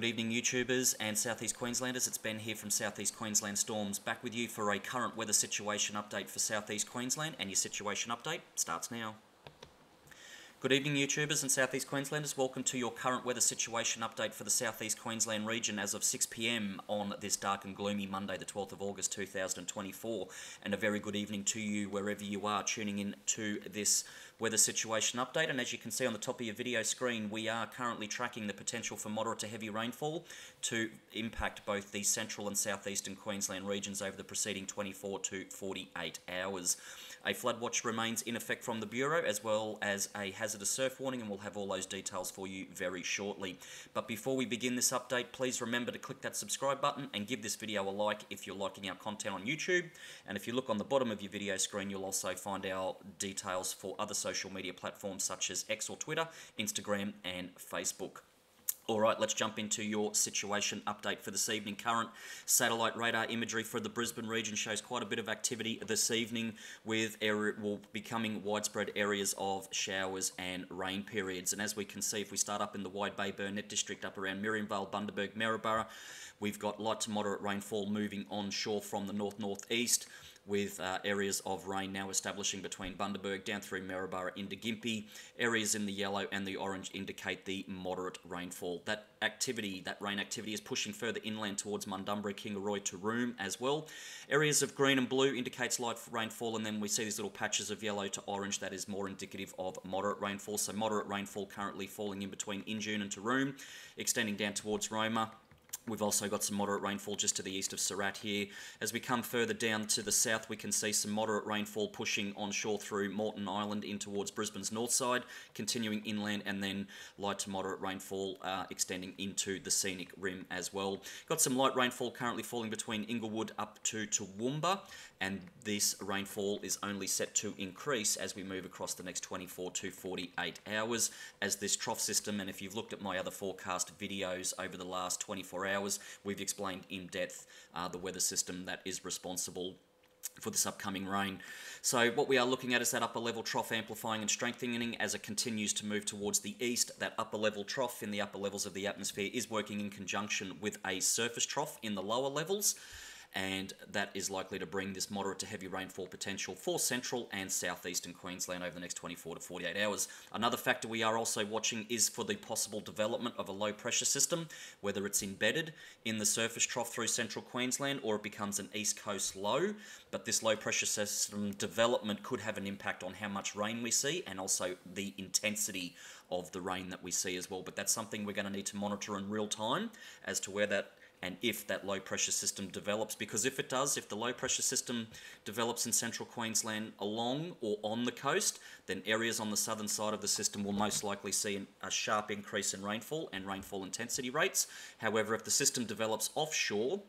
Good evening, YouTubers and Southeast Queenslanders. It's Ben here from Southeast Queensland Storms, back with you for a current weather situation update for Southeast Queensland, and your situation update starts now. Good evening, YouTubers and Southeast Queenslanders. Welcome to your current weather situation update for the Southeast Queensland region as of 6 PM on this dark and gloomy Monday, the 12th of August 2024. And a very good evening to you wherever you are tuning in to this weather situation update. And as you can see on the top of your video screen, we are currently tracking the potential for moderate to heavy rainfall to impact both the central and southeastern Queensland regions over the preceding 24 to 48 hours. A flood watch remains in effect from the Bureau, as well as a hazardous surf warning, and we'll have all those details for you very shortly. But before we begin this update, please remember to click that subscribe button and give this video a like if you're liking our content on YouTube. And if you look on the bottom of your video screen, you'll also find our details for other social media platforms such as X or Twitter, Instagram and Facebook. All right, let's jump into your situation update for this evening. Current satellite radar imagery for the Brisbane region shows quite a bit of activity this evening, with becoming widespread areas of showers and rain periods. And as we can see, if we start up in the Wide Bay Burnett district up around Miriam Vale, Bundaberg, Maryborough, we've got light to moderate rainfall moving onshore from the north-northeast, with areas of rain now establishing between Bundaberg, down through Maryborough into Gympie. Areas in the yellow and the orange indicate the moderate rainfall. That rain activity is pushing further inland towards Mundubbera, Kingaroy, Taroom as well. Areas of green and blue indicates light rainfall, and then we see these little patches of yellow to orange. That is more indicative of moderate rainfall. So moderate rainfall currently falling in between Injune and Taroom, extending down towards Roma. We've also got some moderate rainfall just to the east of Surat here. As we come further down to the south, we can see some moderate rainfall pushing onshore through Moreton Island in towards Brisbane's north side, continuing inland, and then light to moderate rainfall extending into the scenic rim as well. Got some light rainfall currently falling between Inglewood up to Toowoomba, and this rainfall is only set to increase as we move across the next 24 to 48 hours as this trough system, and if you've looked at my other forecast videos over the last 24 hours, we've explained in depth the weather system that is responsible for this upcoming rain. So what we are looking at is that upper level trough amplifying and strengthening as it continues to move towards the east. That upper level trough in the upper levels of the atmosphere is working in conjunction with a surface trough in the lower levels, and that is likely to bring this moderate to heavy rainfall potential for central and southeastern Queensland over the next 24 to 48 hours. Another factor we are also watching is for the possible development of a low pressure system, whether it's embedded in the surface trough through central Queensland or it becomes an east coast low. But this low pressure system development could have an impact on how much rain we see and also the intensity of the rain that we see as well. But that's something we're going to need to monitor in real time as to where that and if that low pressure system develops, because if it does, if the low pressure system develops in central Queensland along or on the coast, then areas on the southern side of the system will most likely see a sharp increase in rainfall and rainfall intensity rates. However, if the system develops offshore,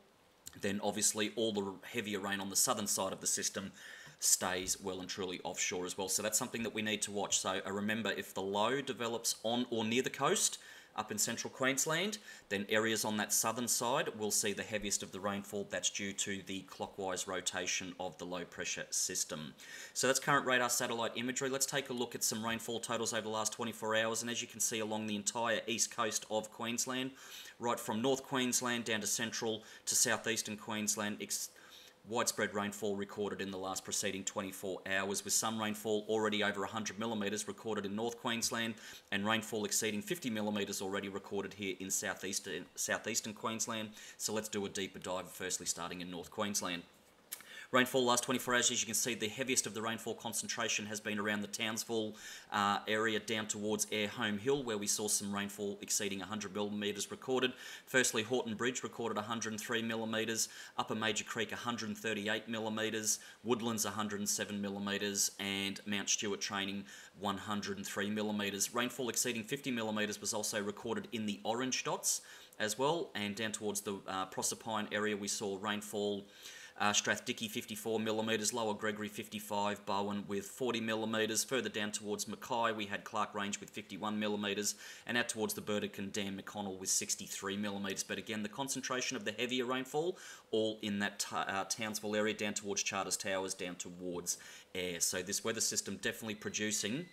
then obviously all the heavier rain on the southern side of the system stays well and truly offshore as well. So that's something that we need to watch. So remember, if the low develops on or near the coast, up in central Queensland, then areas on that southern side will see the heaviest of the rainfall. That's due to the clockwise rotation of the low pressure system. So that's current radar satellite imagery. Let's take a look at some rainfall totals over the last 24 hours. And as you can see, along the entire east coast of Queensland, right from North Queensland down to central to southeastern Queensland, widespread rainfall recorded in the last preceding 24 hours, with some rainfall already over 100 millimetres recorded in North Queensland and rainfall exceeding 50 millimetres already recorded here in southeastern Queensland. So let's do a deeper dive, firstly starting in North Queensland. Rainfall last 24 hours, as you can see, the heaviest of the rainfall concentration has been around the Townsville area down towards Home Hill, where we saw some rainfall exceeding 100 millimetres recorded. Firstly, Horton Bridge recorded 103 millimetres, Upper Major Creek 138 millimetres, Woodlands 107 millimetres, and Mount Stewart Training 103 millimetres. Rainfall exceeding 50 millimetres was also recorded in the orange dots as well, and down towards the Proserpine area we saw rainfall. Strath Dickey 54 millimetres, Lower Gregory 55, Bowen with 40 millimetres. Further down towards Mackay, we had Clark Range with 51 millimetres, and out towards the Burdekin Dam, McConnell with 63 millimetres. But again, the concentration of the heavier rainfall, all in that Townsville area, down towards Charters Towers, down towards Air. So this weather system definitely producing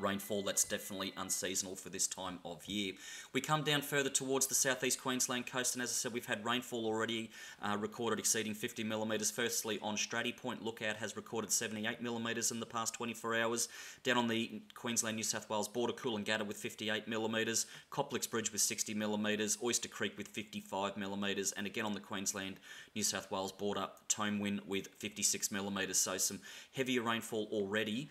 rainfall that's definitely unseasonal for this time of year. We come down further towards the southeast Queensland coast, and as I said, we've had rainfall already recorded exceeding 50 millimetres. Firstly, on Stratty Point, Lookout has recorded 78 millimetres in the past 24 hours. Down on the Queensland-New South Wales border, Coolangatta with 58 millimetres, Coplex Bridge with 60 millimetres, Oyster Creek with 55 millimetres, and again on the Queensland-New South Wales border, Tomewin with 56 millimetres. So some heavier rainfall already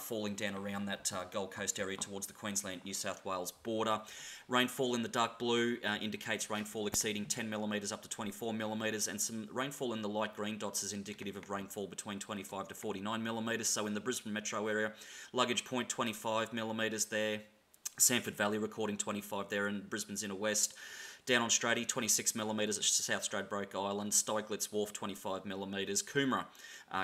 falling down around that Gold Coast area towards the Queensland-New South Wales border. Rainfall in the dark blue indicates rainfall exceeding 10 millimetres up to 24 millimetres, and some rainfall in the light green dots is indicative of rainfall between 25 to 49 millimetres. So in the Brisbane metro area, Luggage Point 25 millimetres there, Sanford Valley recording 25 there, and Brisbane's inner west. Down on Stratty, 26 millimetres at South Stradbroke Island, Steiglitz Wharf, 25 millimetres, Coomera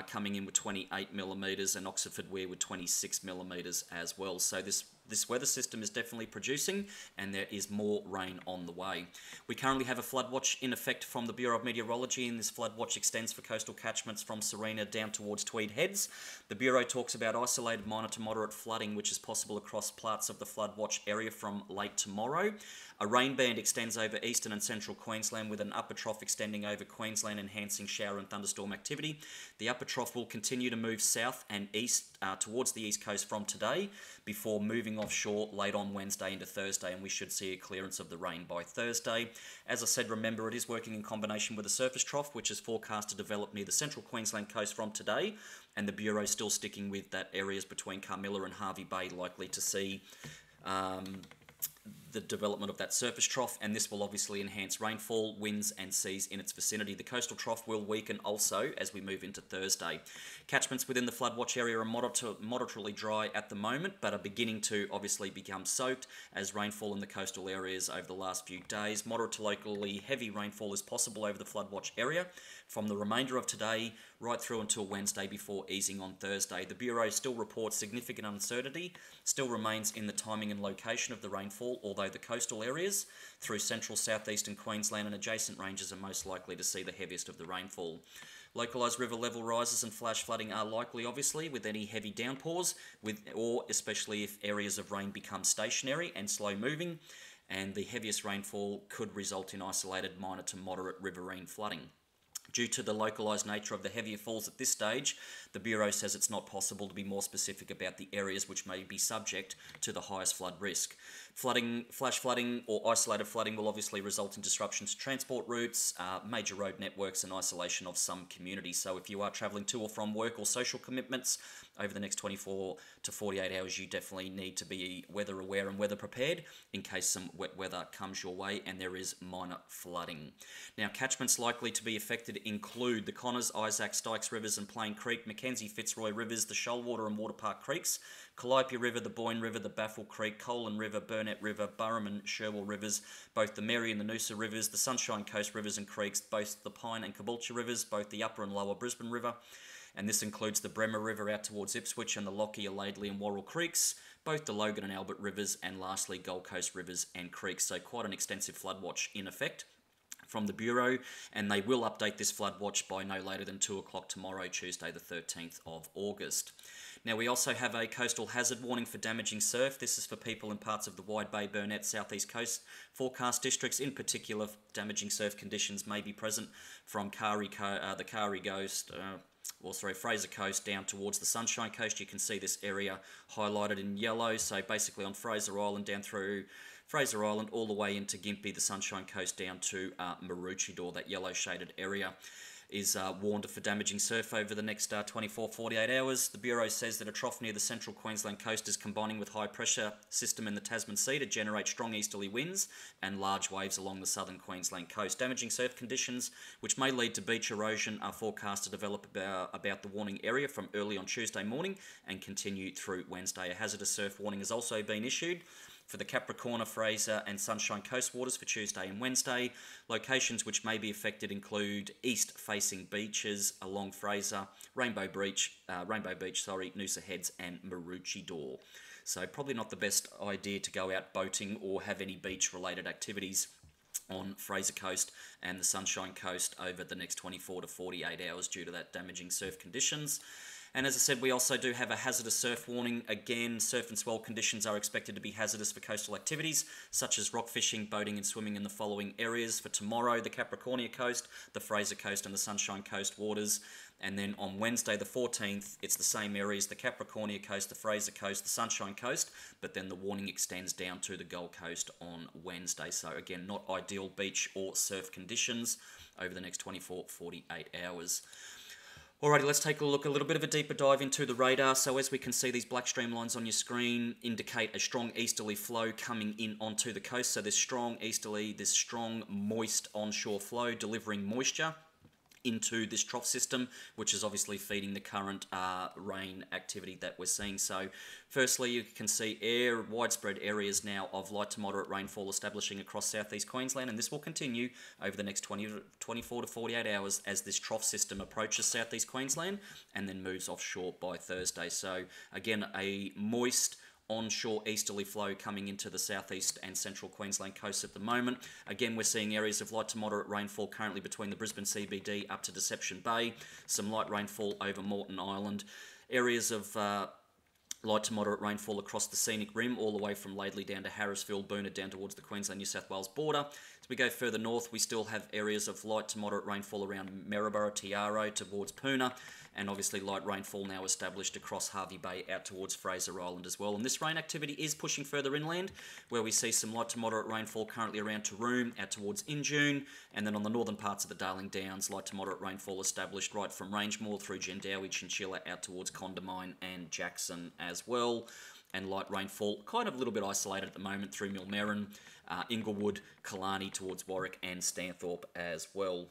coming in with 28 millimetres, and Oxford Weir with 26 millimetres as well. So this weather system is definitely producing, and there is more rain on the way. We currently have a flood watch in effect from the Bureau of Meteorology, and this flood watch extends for coastal catchments from Serena down towards Tweed Heads. The Bureau talks about isolated minor to moderate flooding, which is possible across parts of the flood watch area from late tomorrow. A rain band extends over eastern and central Queensland, with an upper trough extending over Queensland, enhancing shower and thunderstorm activity. The upper trough will continue to move south and east towards the east coast from today, before moving offshore late on Wednesday into Thursday, and we should see a clearance of the rain by Thursday. As I said, remember, it is working in combination with a surface trough, which is forecast to develop near the central Queensland coast from today, and the Bureau still sticking with that areas between Carmilla and Hervey Bay likely to see the development of that surface trough, and this will obviously enhance rainfall, winds and seas in its vicinity. The coastal trough will weaken also as we move into Thursday. Catchments within the flood watch area are moderately dry at the moment, but are beginning to obviously become soaked as rainfall in the coastal areas over the last few days. Moderate to locally heavy rainfall is possible over the flood watch area from the remainder of today right through until Wednesday, before easing on Thursday. The Bureau still reports significant uncertainty still remains in the timing and location of the rainfall, although the coastal areas through central, southeastern Queensland and adjacent ranges are most likely to see the heaviest of the rainfall. Localised river level rises and flash flooding are likely, obviously, with any heavy downpours, or especially if areas of rain become stationary and slow moving, and the heaviest rainfall could result in isolated minor to moderate riverine flooding. Due to the localised nature of the heavier falls at this stage, the Bureau says it's not possible to be more specific about the areas which may be subject to the highest flood risk. Flooding, flash flooding or isolated flooding will obviously result in disruptions to transport routes, major road networks and isolation of some communities. So if you are travelling to or from work or social commitments over the next 24 to 48 hours, you definitely need to be weather aware and weather prepared in case some wet weather comes your way and there is minor flooding. Now, catchments likely to be affected include the Connors, Isaac, Stikes Rivers and Plain Creek, Mackenzie, Fitzroy Rivers, the Shoalwater and Waterpark Creeks, Calliope River, the Boyne River, the Baffle Creek, Colan River, Burnett River, Burrum and Sherwell Rivers, both the Mary and the Noosa Rivers, the Sunshine Coast Rivers and Creeks, both the Pine and Caboolture Rivers, both the Upper and Lower Brisbane River, and this includes the Bremer River out towards Ipswich and the Lockyer, Laidley and Warrell Creeks, both the Logan and Albert Rivers, and lastly Gold Coast Rivers and Creeks. So quite an extensive flood watch in effect from the Bureau, and they will update this flood watch by no later than 2 o'clock tomorrow, Tuesday the 13th of August. Now, we also have a coastal hazard warning for damaging surf. This is for people in parts of the Wide Bay Burnett Southeast Coast forecast districts. In particular, damaging surf conditions may be present from Fraser Coast down towards the Sunshine Coast. You can see this area highlighted in yellow, so basically on Fraser Island down through Fraser Island all the way into Gympie, the Sunshine Coast down to Maroochydore, that yellow shaded area is warned for damaging surf over the next 24-48 hours. The Bureau says that a trough near the central Queensland coast is combining with high pressure system in the Tasman Sea to generate strong easterly winds and large waves along the southern Queensland coast. Damaging surf conditions, which may lead to beach erosion, are forecast to develop about the warning area from early on Tuesday morning and continue through Wednesday. A hazardous surf warning has also been issued for the Capricorn, Fraser and Sunshine Coast waters for Tuesday and Wednesday. Locations which may be affected include east-facing beaches along Fraser, Rainbow Beach, Noosa Heads and Maroochydore. So probably not the best idea to go out boating or have any beach-related activities on Fraser Coast and the Sunshine Coast over the next 24 to 48 hours due to that damaging surf conditions. And as I said, we also do have a hazardous surf warning. Again, surf and swell conditions are expected to be hazardous for coastal activities, such as rock fishing, boating and swimming in the following areas for tomorrow: the Capricornia Coast, the Fraser Coast and the Sunshine Coast waters. And then on Wednesday the 14th, it's the same areas, the Capricornia Coast, the Fraser Coast, the Sunshine Coast, but then the warning extends down to the Gold Coast on Wednesday. So again, not ideal beach or surf conditions over the next 24, 48 hours. Alrighty, let's take a look, a little bit of a deeper dive into the radar. So as we can see, these black streamlines on your screen indicate a strong easterly flow coming in onto the coast. So this strong easterly, this strong moist onshore flow delivering moisture into this trough system, which is obviously feeding the current rain activity that we're seeing. So firstly, you can see widespread areas now of light to moderate rainfall establishing across southeast Queensland, and this will continue over the next 24 to 48 hours as this trough system approaches southeast Queensland and then moves offshore by Thursday. So again, a moist onshore easterly flow coming into the southeast and central Queensland coast at the moment. Again, we're seeing areas of light to moderate rainfall currently between the Brisbane CBD up to Deception Bay, some light rainfall over Moreton Island, areas of light to moderate rainfall across the scenic rim, all the way from Laidley down to Harrisville, Boona, down towards the Queensland-New South Wales border. As we go further north, we still have areas of light to moderate rainfall around Maryborough, Tiaro, towards Poona, and obviously light rainfall now established across Hervey Bay out towards Fraser Island as well. And this rain activity is pushing further inland, where we see some light to moderate rainfall currently around Taroom, out towards Injune, and then on the northern parts of the Darling Downs, light to moderate rainfall established right from Rangemore through Jandowae, Chinchilla, out towards Condamine and Jackson as well, and light rainfall kind of a little bit isolated at the moment through Millmerran, Inglewood, Killarney towards Warwick and Stanthorpe as well.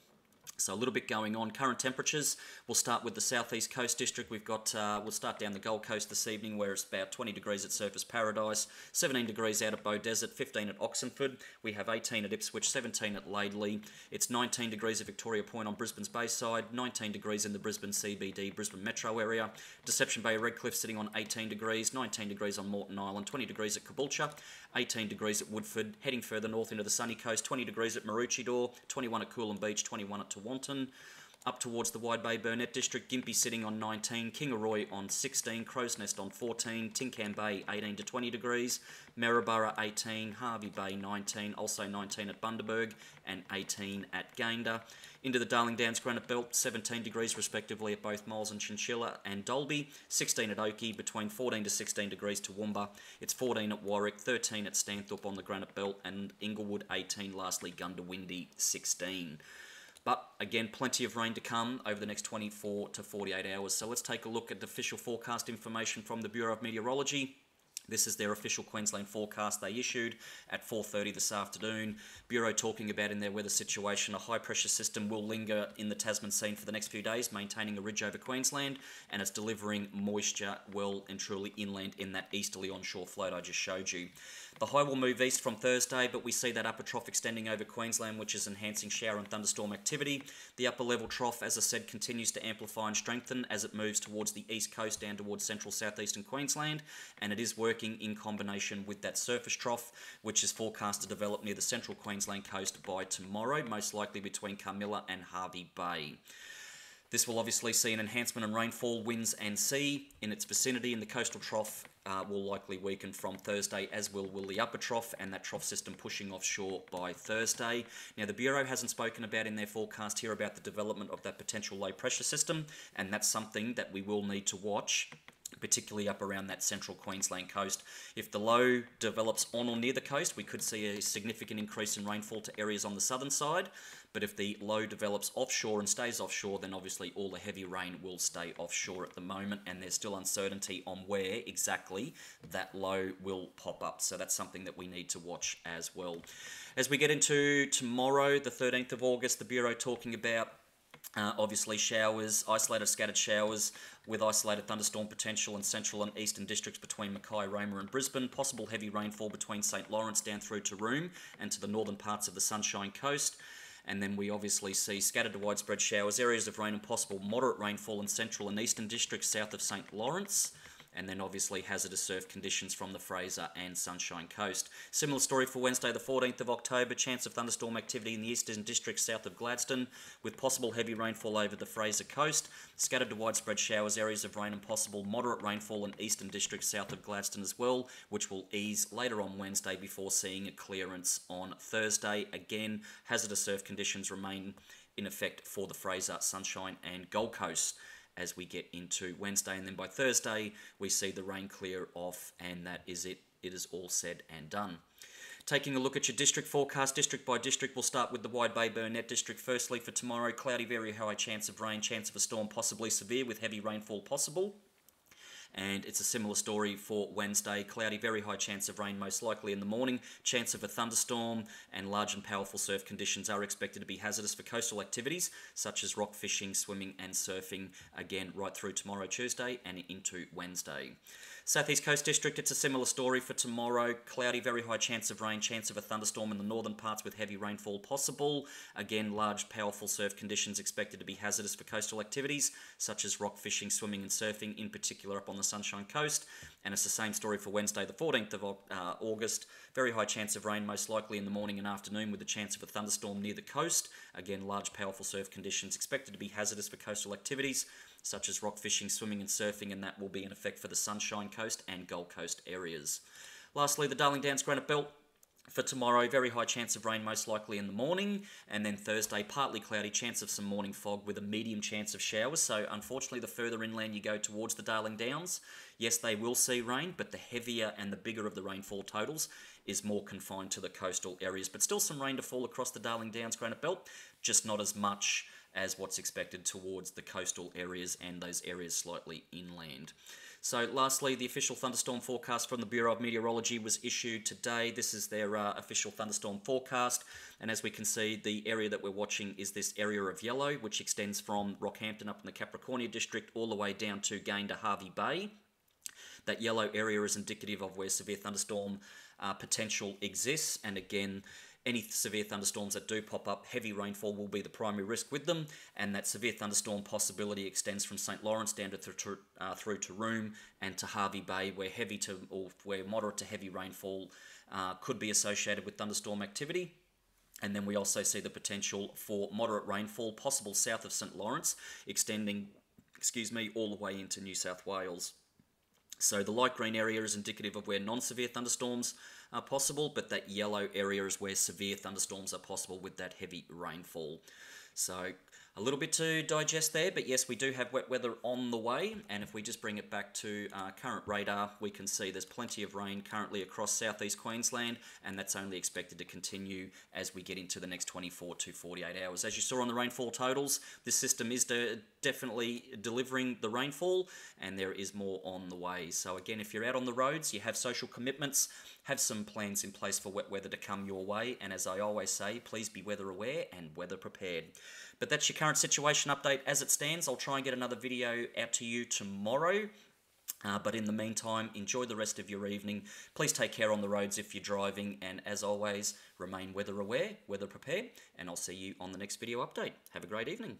So a little bit going on. Current temperatures, we'll start with the Southeast Coast District. We've got, we'll start down the Gold Coast this evening, where it's about 20 degrees at Surfers Paradise, 17 degrees out at Bow Desert, 15 at Oxenford. We have 18 at Ipswich, 17 at Laidley. It's 19 degrees at Victoria Point on Brisbane's Bayside, 19 degrees in the Brisbane CBD, Brisbane Metro area. Deception Bay, Redcliffe sitting on 18 degrees, 19 degrees on Moreton Island, 20 degrees at Caboolture, 18 degrees at Woodford. Heading further north into the sunny coast, 20 degrees at Maroochydore, 21 at Coolum Beach, 21 at Wanton. Up towards the Wide Bay Burnett district, Gympie sitting on 19, Kingaroy on 16, Crow's Nest on 14, Tincan Bay 18 to 20 degrees, Maryborough 18, Hervey Bay 19, also 19 at Bundaberg and 18 at Gayndah. Into the Darling Downs Granite Belt, 17 degrees respectively at both Moles and Chinchilla and Dalby, 16 at Oakey, between 14 to 16 degrees to Toowoomba, it's 14 at Warwick, 13 at Stanthorpe on the Granite Belt and Inglewood 18, lastly Gundawindi 16. But again, plenty of rain to come over the next 24 to 48 hours. So let's take a look at the official forecast information from the Bureau of Meteorology. This is their official Queensland forecast they issued at 4:30 this afternoon. Bureau talking about in their weather situation, a high-pressure system will linger in the Tasman scene for the next few days, maintaining a ridge over Queensland, and it's delivering moisture well and truly inland in that easterly onshore float I just showed you. The high will move east from Thursday, but we see that upper trough extending over Queensland, which is enhancing shower and thunderstorm activity. The upper level trough, as I said, continues to amplify and strengthen as it moves towards the east coast, down towards central southeastern Queensland, and it is working in combination with that surface trough, which is forecast to develop near the central Queensland coast by tomorrow, most likely between Carmilla and Hervey Bay. This will obviously see an enhancement in rainfall, winds and sea in its vicinity, and the coastal trough will likely weaken from Thursday, as will the upper trough, and that trough system pushing offshore by Thursday. Now, the Bureau hasn't spoken about in their forecast here about the development of that potential low-pressure system, and that's something that we will need to watch, particularly up around that central Queensland coast. If the low develops on or near the coast, we could see a significant increase in rainfall to areas on the southern side. But if the low develops offshore and stays offshore, then obviously all the heavy rain will stay offshore at the moment, and there's still uncertainty on where exactly that low will pop up. So that's something that we need to watch as well. As we get into tomorrow, the 13th of August, the Bureau talking about obviously showers, isolated scattered showers, with isolated thunderstorm potential in central and eastern districts between Mackay, Roma and Brisbane. Possible heavy rainfall between St Lawrence down through Taroom and to the northern parts of the Sunshine Coast. And then we obviously see scattered to widespread showers, areas of rain and possible moderate rainfall in central and eastern districts south of St Lawrence. and then obviously hazardous surf conditions from the Fraser and Sunshine Coast. Similar story for Wednesday the 14th of October, chance of thunderstorm activity in the eastern districts south of Gladstone, with possible heavy rainfall over the Fraser coast, scattered to widespread showers, areas of rain and possible moderate rainfall in eastern districts south of Gladstone as well, which will ease later on Wednesday before seeing a clearance on Thursday. Again, hazardous surf conditions remain in effect for the Fraser, Sunshine and Gold Coast as we get into Wednesday, and then by Thursday we see the rain clear off, and that is it. It is all said and done. Taking a look at your district forecast, district by district, we'll start with the Wide Bay Burnett district. Firstly, for tomorrow, cloudy, very high chance of rain, chance of a storm, possibly severe with heavy rainfall possible. And it's a similar story for Wednesday, cloudy, very high chance of rain most likely in the morning, chance of a thunderstorm, and large and powerful surf conditions are expected to be hazardous for coastal activities such as rock fishing, swimming and surfing, again right through tomorrow Tuesday and into Wednesday. Southeast Coast District, it's a similar story for tomorrow. Cloudy, very high chance of rain, chance of a thunderstorm in the northern parts with heavy rainfall possible. Again, large, powerful surf conditions expected to be hazardous for coastal activities, such as rock fishing, swimming and surfing, in particular up on the Sunshine Coast. And it's the same story for Wednesday, the 14th of August. Very high chance of rain, most likely in the morning and afternoon, with a chance of a thunderstorm near the coast. Again, large, powerful surf conditions expected to be hazardous for coastal activities, such as rock fishing, swimming and surfing, and that will be in effect for the Sunshine Coast and Gold Coast areas. Lastly, the Darling Downs Granite Belt. For tomorrow, very high chance of rain, most likely in the morning, and then Thursday, partly cloudy, chance of some morning fog with a medium chance of showers. So unfortunately, the further inland you go towards the Darling Downs, yes, they will see rain, but the heavier and the bigger of the rainfall totals is more confined to the coastal areas, but still some rain to fall across the Darling Downs Granite Belt, just not as much as what's expected towards the coastal areas and those areas slightly inland. So lastly, the official thunderstorm forecast from the Bureau of Meteorology was issued today. This is their official thunderstorm forecast. And as we can see, the area that we're watching is this area of yellow, which extends from Rockhampton up in the Capricornia district all the way down to Gayndah Hervey Bay. That yellow area is indicative of where severe thunderstorm potential exists. And again, any severe thunderstorms that do pop up, heavy rainfall will be the primary risk with them, and that severe thunderstorm possibility extends from St. Lawrence down to through Taroom and to Hervey Bay, where moderate to heavy rainfall could be associated with thunderstorm activity. And then we also see the potential for moderate rainfall possible south of St. Lawrence, extending, all the way into New South Wales. So the light green area is indicative of where non-severe thunderstorms are possible, but that yellow area is where severe thunderstorms are possible with that heavy rainfall. So a little bit to digest there, but yes, we do have wet weather on the way. And if we just bring it back to our current radar, we can see there's plenty of rain currently across southeast Queensland, and that's only expected to continue as we get into the next 24 to 48 hours. As you saw on the rainfall totals, this system is definitely delivering the rainfall, and there is more on the way. So again, if you're out on the roads, you have social commitments, have some plans in place for wet weather to come your way. And as I always say, please be weather aware and weather prepared. But that's your current situation update as it stands. I'll try and get another video out to you tomorrow. But in the meantime, enjoy the rest of your evening. Please take care on the roads if you're driving. And as always, remain weather aware, weather prepared. And I'll see you on the next video update. Have a great evening.